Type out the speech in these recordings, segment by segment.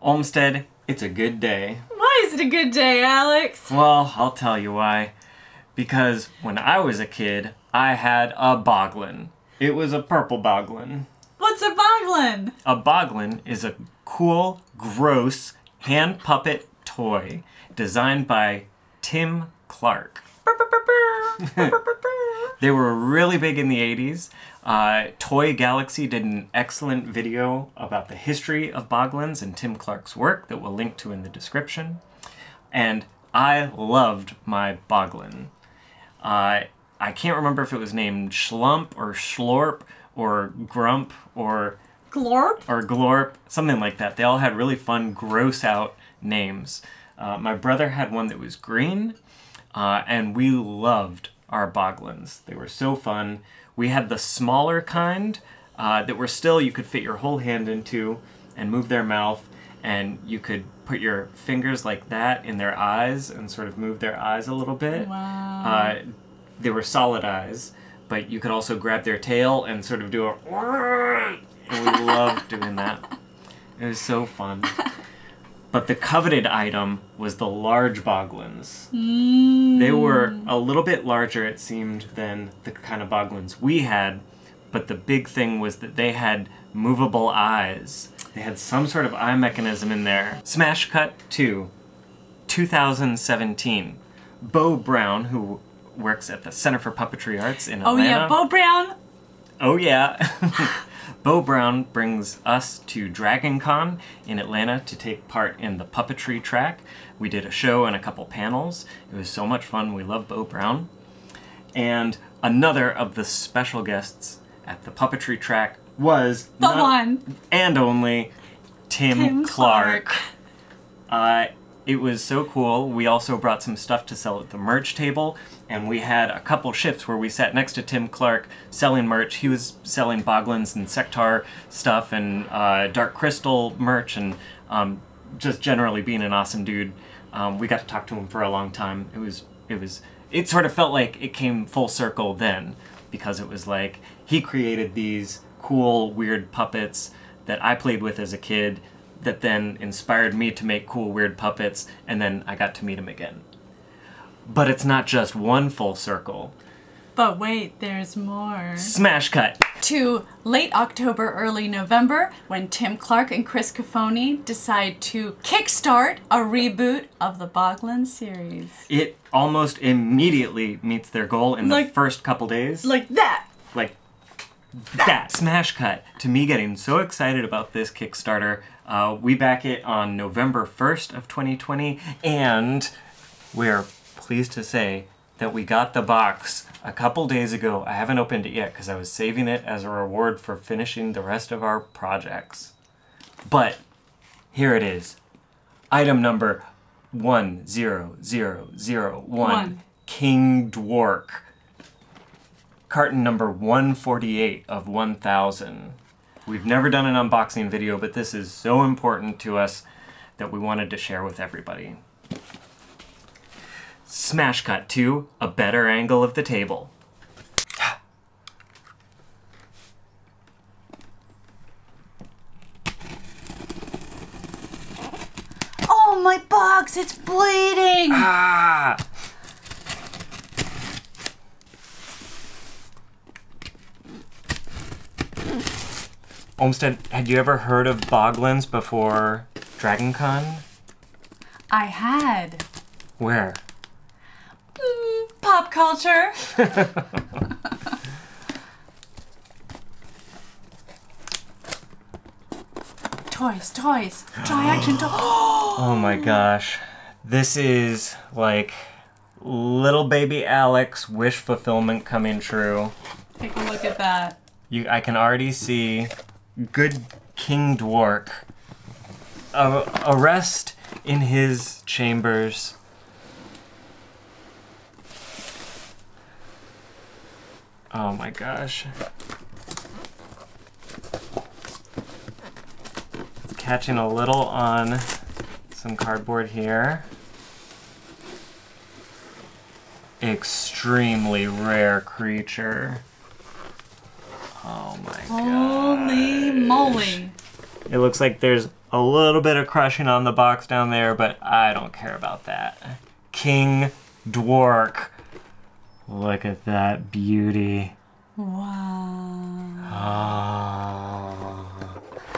Olmsted, it's a good day. Why is it a good day, Alex? Well, I'll tell you why. Because when I was a kid, I had a Boglin. It was a purple Boglin. What's a Boglin? A Boglin is a cool, gross, hand puppet toy designed by Tim Clark. They were really big in the 80s. Toy Galaxy did an excellent video about the history of Boglins and Tim Clark's work that we'll link to in the description. And I loved my Boglin. I can't remember if it was named Schlump or Schlorp or Grump or Glorp? Or Glorp, something like that. They all had really fun, gross out names. My brother had one that was green, and we loved our Boglins. They were so fun. We had the smaller kind that were still, you could fit your whole hand into and move their mouth, and you could put your fingers like that in their eyes and sort of move their eyes a little bit. Wow. They were solid eyes, but you could also grab their tail and sort of do a... And we loved doing that. It was so fun. But the coveted item was the large Boglins. Mm. They were a little bit larger, it seemed, than the kind of Boglins we had. But the big thing was that they had movable eyes. They had some sort of eye mechanism in there. Smash Cut 2, 2017. Bo Brown, who works at the Center for Puppetry Arts in Atlanta. Oh yeah, Bo Brown! Oh yeah. Bo Brown brings us to Dragon Con in Atlanta to take part in the puppetry track. We did a show and a couple panels. It was so much fun. We love Bo Brown. And another of the special guests at the puppetry track was the one and only Tim Clark. It was so cool. We also brought some stuff to sell at the merch table. And we had a couple shifts where we sat next to Tim Clark selling merch. He was selling Boglins and Sectaur stuff and Dark Crystal merch and just generally being an awesome dude. We got to talk to him for a long time. It sort of felt like it came full circle then, because it was like he created these cool, weird puppets that I played with as a kid that then inspired me to make cool, weird puppets, and then I got to meet him again. But it's not just one full circle. But wait, there's more. Smash Cut to late October, early November, when Tim Clark and Chris Caffoni decide to kickstart a reboot of the Boglin series. It almost immediately meets their goal in the first couple days. Like that. Like that. Smash Cut to me getting so excited about this Kickstarter. We back it on November 1st of 2020, and we're pleased to say that we got the box a couple days ago. I haven't opened it yet because I was saving it as a reward for finishing the rest of our projects. But here it is. Item number 10001, King Dwork. Carton number 148 of 1,000. We've never done an unboxing video, but this is so important to us that we wanted to share with everybody. Smash Cut to a better angle of the table. Oh, my box! It's bleeding! Ah! Olmsted, had you ever heard of Boglins before Dragon Con? I had. Where? Pop culture. Toys. Dry action toys. Oh my gosh. This is like little baby Alex wish fulfillment coming true. Take a look at that. I can already see good King Dwork. A rest in his chambers. Oh my gosh. It's catching a little on some cardboard here. Extremely rare creature. Oh my gosh. Holy moly. It looks like there's A little bit of crushing on the box down there, but I don't care about that. King Dwork. Look at that beauty. Wow.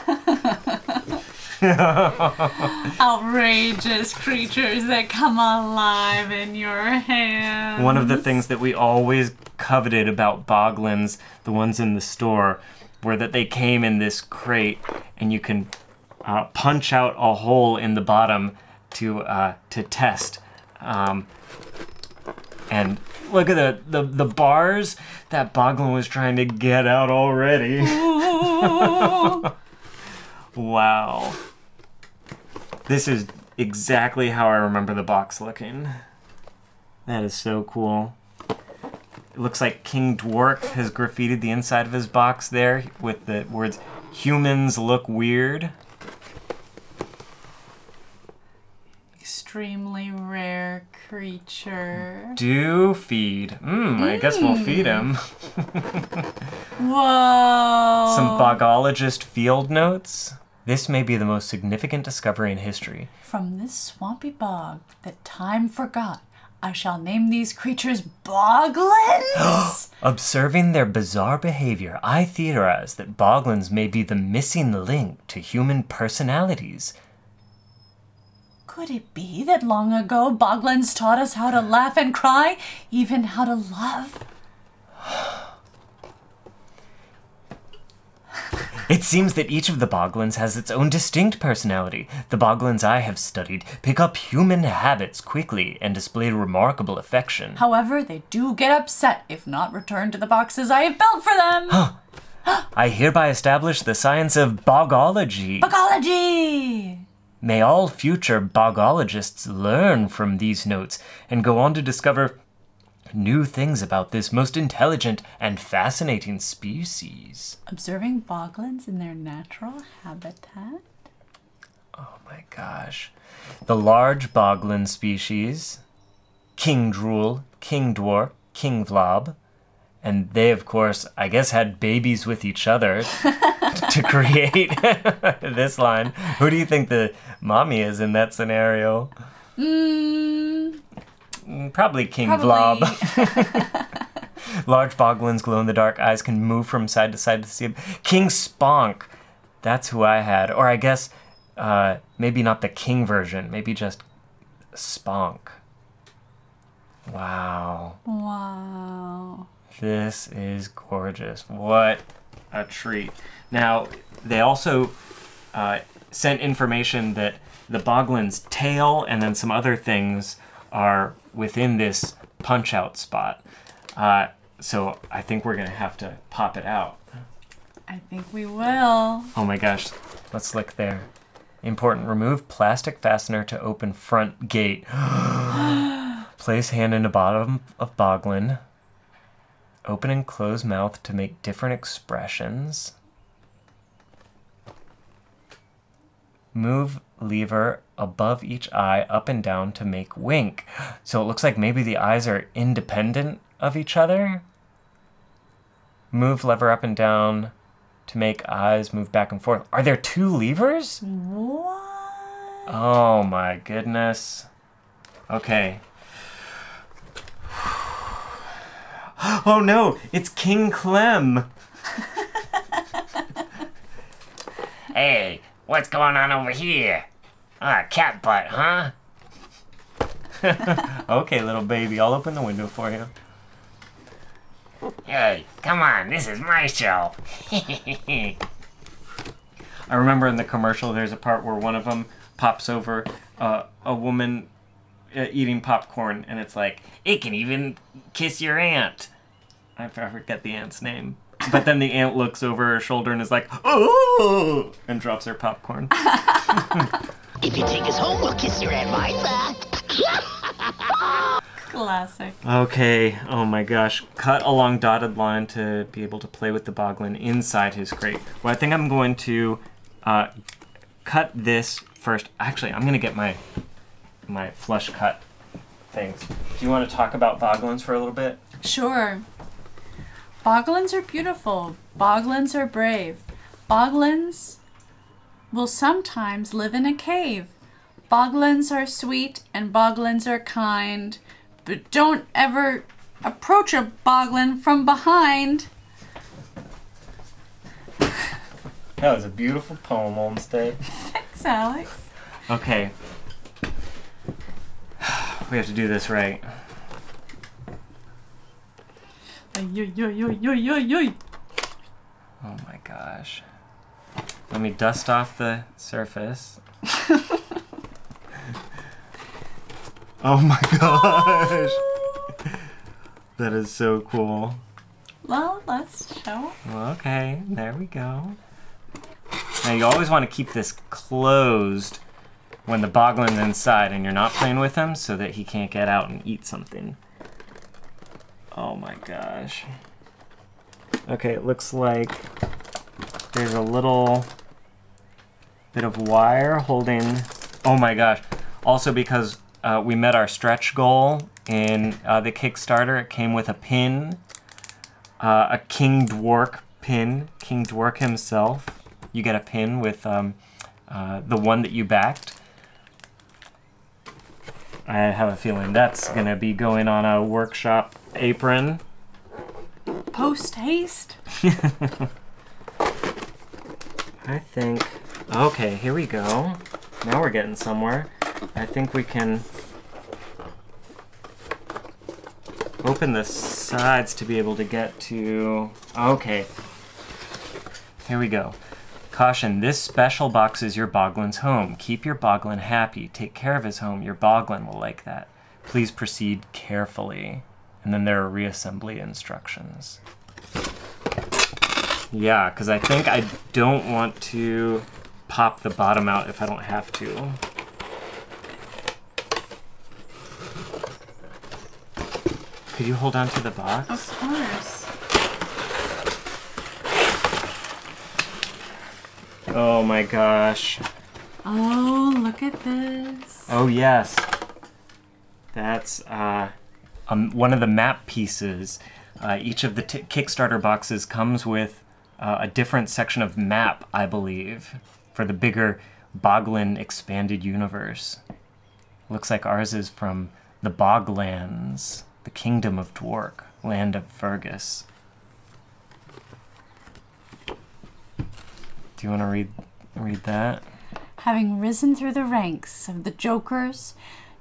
Oh. Outrageous creatures that come alive in your hands. One of the things that we always coveted about Boglins, the ones in the store, were that they came in this crate and you can punch out a hole in the bottom to test. And look at the bars that Boglin was trying to get out already. Wow. This is exactly how I remember the box looking. That is so cool. It looks like King Dwork has graffitied the inside of his box there with the words, "Humans look weird." Extremely rare creature. Do feed. I guess we'll feed him. Whoa! Some Bogologist field notes. This may be the most significant discovery in history. From this swampy bog that time forgot, I shall name these creatures Boglins! Observing their bizarre behavior, I theorize that Boglins may be the missing link to human personalities. Could it be that long ago, Boglins taught us how to laugh and cry, even how to love? It seems that each of the Boglins has its own distinct personality. The Boglins I have studied pick up human habits quickly and display remarkable affection. However, they do get upset if not returned to the boxes I have built for them. I hereby establish the science of Bogology. Bogology! May all future Bogologists learn from these notes and go on to discover new things about this most intelligent and fascinating species. Observing Boglins in their natural habitat? Oh my gosh. The large Boglin species, King Drool, King Dwork, King Vlob, and they, of course, I guess had babies with each other to create this line. Who do you think the mommy is in that scenario? Probably King Vlob. Large Boglins glow in the dark. Eyes can move from side to side to see him. King Sponk. That's who I had. Or I guess maybe not the king version. Maybe just Sponk. Wow. Wow. This is gorgeous. What a treat. Now, they also sent information that the Boglin's tail and then some other things are within this punch-out spot. So I think we're going to have to pop it out. I think we will. Oh my gosh. Let's look there. Important. Remove plastic fastener to open front gate. Place hand in the bottom of Boglin. Open and close mouth to make different expressions. Move lever above each eye up and down to make wink. So it looks like maybe the eyes are independent of each other. Move lever up and down to make eyes move back and forth. Are there two levers? What? Oh my goodness. Okay. Oh no, it's King Clem. Hey, what's going on over here? Ah, cat butt, huh? Okay, little baby, I'll open the window for you. Hey, come on, this is my show. I remember in the commercial there's a part where one of them pops over a woman eating popcorn, and it's like, it can even kiss your aunt. I forget the aunt's name. But then the aunt looks over her shoulder and is like, oh, and drops her popcorn. If you take us home, we'll kiss your aunt Martha. Classic. Okay, oh my gosh. Cut a long dotted line to be able to play with the Boglin inside his crate. Well, I think I'm going to cut this first. Actually, I'm going to get my flush cut things. Do you want to talk about Boglins for a little bit? Sure. Boglins are beautiful. Boglins are brave. Boglins will sometimes live in a cave. Boglins are sweet and Boglins are kind, but don't ever approach a Boglin from behind. That was a beautiful poem, Olmsted. Thanks, Alex. Okay. We have to do this right. Oh my gosh. Let me dust off the surface. Oh my gosh! That is so cool. Well, let's show. Okay, there we go. Now you always want to keep this closed when the Boglin's inside and you're not playing with him so that he can't get out and eat something. Oh my gosh. Okay, it looks like there's a little bit of wire holding, oh my gosh. Also because we met our stretch goal in the Kickstarter, it came with a pin, a King Dwork pin, King Dwork himself. You get a pin with the one that you backed. I have a feeling that's gonna be going on a workshop apron. Post haste. I think, okay, here we go. Now we're getting somewhere. I think we can open the sides to be able to get to, okay. Here we go. Caution, this special box is your Boglin's home. Keep your Boglin happy. Take care of his home. Your Boglin will like that. Please proceed carefully. And then there are reassembly instructions. Yeah, because I think I don't want to pop the bottom out if I don't have to. Could you hold on to the box? Of course. Oh my gosh. Oh, look at this. Oh yes. That's one of the map pieces. Each of the Kickstarter boxes comes with a different section of map, I believe, for the bigger Boglin expanded universe. Looks like ours is from the Boglands, the Kingdom of Dwork, Land of Fergus. Do you want to read that? Having risen through the ranks of the jokers,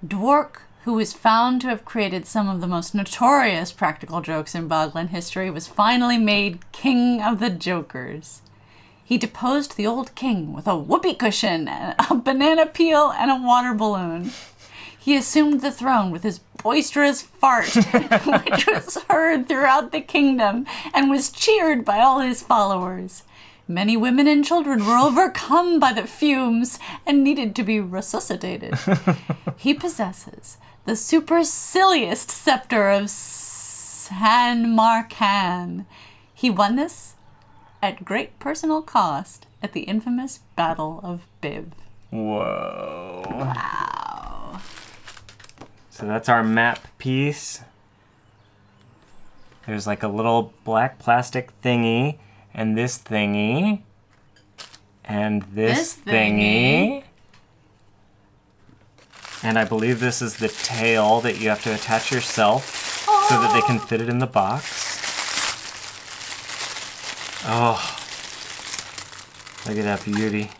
Dwork, who was found to have created some of the most notorious practical jokes in Boglin history, was finally made king of the jokers. He deposed the old king with a whoopee cushion, a banana peel, and a water balloon. He assumed the throne with his boisterous fart, which was heard throughout the kingdom and was cheered by all his followers. Many women and children were overcome by the fumes and needed to be resuscitated. He possesses the supercilious scepter of San Marcan. He won this at great personal cost at the infamous Battle of Bib. Whoa. Wow. So that's our map piece. There's like a little black plastic thingy. And this thingy, and this thingy, and I believe this is the tail that you have to attach yourself so that they can fit it in the box. Oh, look at that beauty.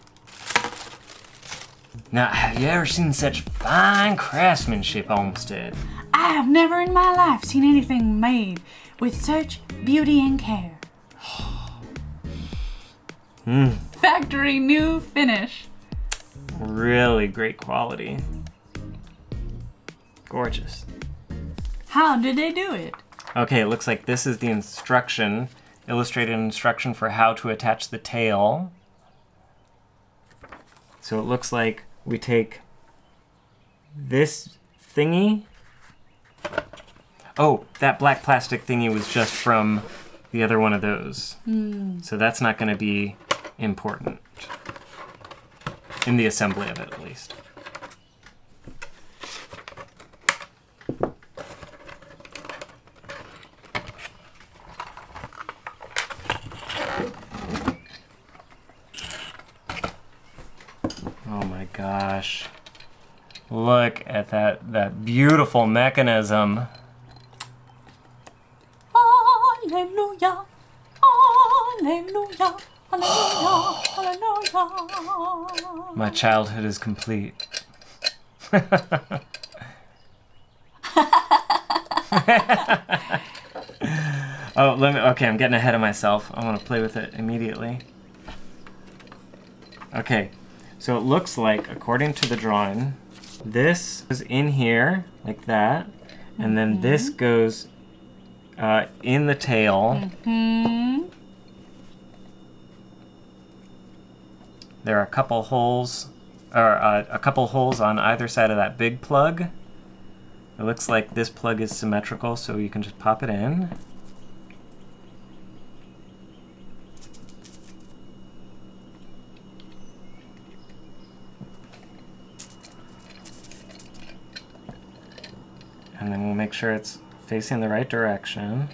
Now, have you ever seen such fine craftsmanship, Olmsted? I have never in my life seen anything made with such beauty and care. Factory new finish. Really great quality. Gorgeous. How did they do it? Okay, it looks like this is the instruction, illustrated instruction for how to attach the tail. So it looks like we take this thingy. Oh, that black plastic thingy was just from the other one of those. So that's not going to be important in the assembly of it, at least. my gosh. Look at that beautiful mechanism. Hallelujah. Hallelujah. Hallelujah. Hallelujah. My childhood is complete. Oh, let me, okay, I'm getting ahead of myself. I want to play with it immediately. Okay, so it looks like, according to the drawing, this is in here, like that, and then this goes in the tail. There are a couple holes, or a couple holes on either side of that big plug. It looks like this plug is symmetrical, so you can just pop it in. And then we'll make sure it's facing the right direction.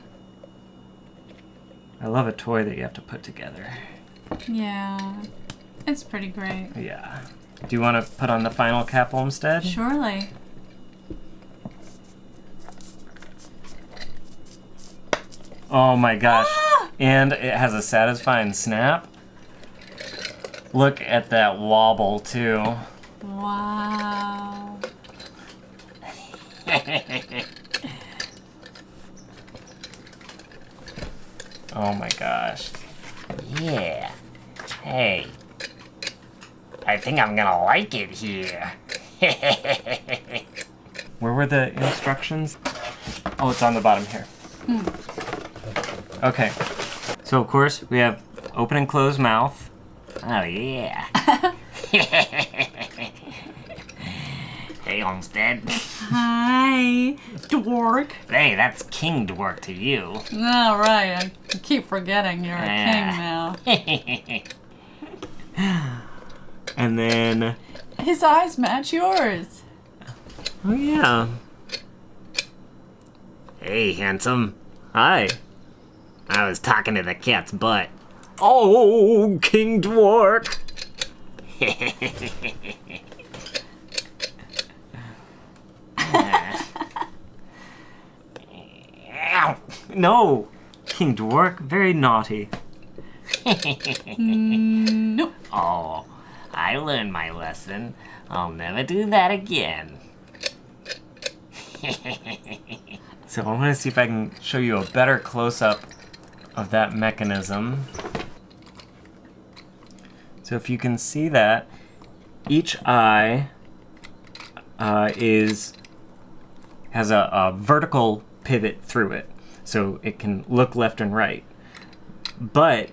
I love a toy that you have to put together. Yeah, it's pretty great. Yeah. Do you want to put on the final cap instead? Surely. Oh my gosh. Ah! And it has a satisfying snap. Look at that wobble too. Wow. Oh my gosh. Yeah. Hey. I think I'm gonna like it here. Where were the instructions? Oh, it's on the bottom here. Okay. So of course we have open and closed mouth. Oh yeah. Hey, Olmstead. Hi, Dwork. Hey, that's King Dwork to you. All right, I keep forgetting you're a king now. And then... his eyes match yours. Oh, yeah. Hey, handsome. Hi. I was talking to the cat's butt. Oh, King Dwork. No, King Dwork, very naughty. Nope. Oh, I learned my lesson. I'll never do that again. So I want to see if I can show you a better close-up of that mechanism. So if you can see that, each eye has a vertical pivot through it, so it can look left and right, but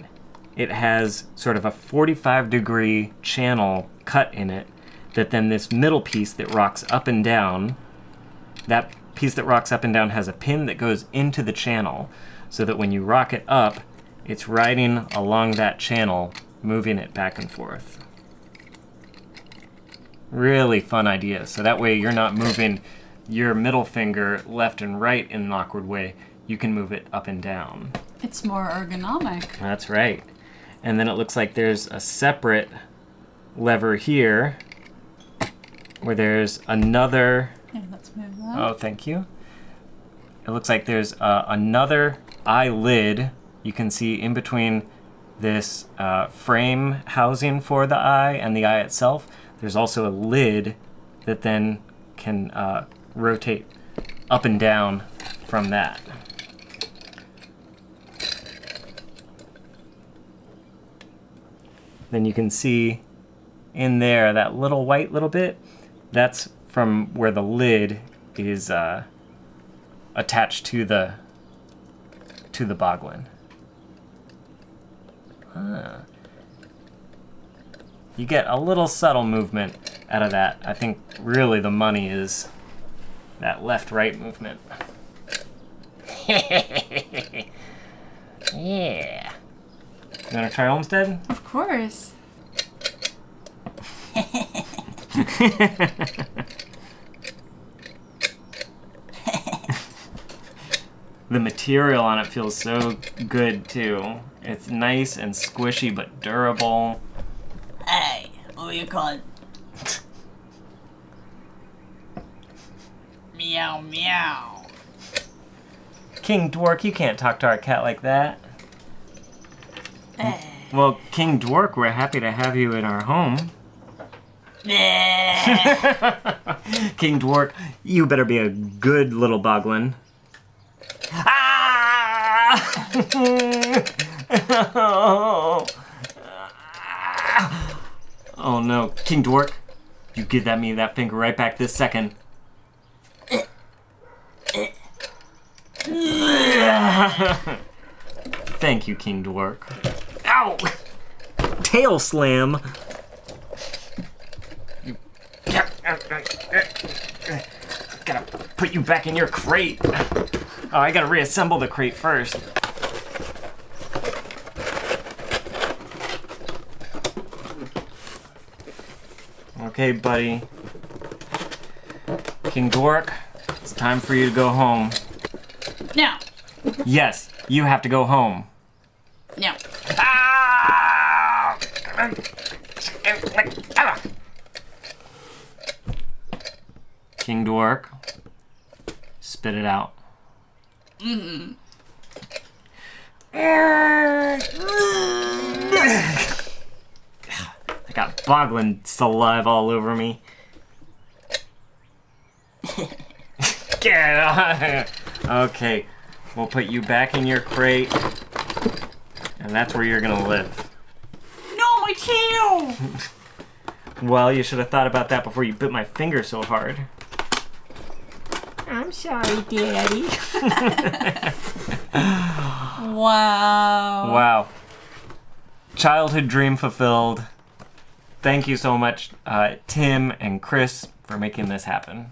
it has sort of a 45-degree channel cut in it that then this middle piece that rocks up and down, that piece that rocks up and down has a pin that goes into the channel, so that when you rock it up, it's riding along that channel, moving it back and forth. Really fun idea. So that way you're not moving your middle finger left and right in an awkward way. You can move it up and down. It's more ergonomic. That's right. And then it looks like there's a separate lever here where there's another... Here, let's move that. Oh, thank you. It looks like there's another eyelid you can see in between this frame housing for the eye and the eye itself. There's also a lid that then can rotate up and down from that. Then you can see in there that little white little bit, that's from where the lid is attached to the Boglin. Huh. You get a little subtle movement out of that. I think really the money is that left-right movement. Yeah. You want to try Olmstead? Of course. The material on it feels so good too. It's nice and squishy but durable. Hey, what do you call it? Meow, meow. King Dwork, you can't talk to our cat like that. Well, King Dwork, we're happy to have you in our home. King Dwork, you better be a good little boglin. Ah! Oh no, King Dwork, you give that me that finger right back this second. Thank you, King Dwork. Ow! Tail slam! Gotta put you back in your crate. Oh, I gotta reassemble the crate first. Okay, buddy. King Dwork, it's time for you to go home. No. Yes, you have to go home. No. Ah! King Dwork, spit it out. Mm-hmm. I got boglin saliva all over me. Get on. Okay, we'll put you back in your crate, and that's where you're gonna live. No, my tail! Well, you should have thought about that before you bit my finger so hard. I'm sorry, Daddy. Wow. Wow. Childhood dream fulfilled. Thank you so much, Tim and Chris, for making this happen.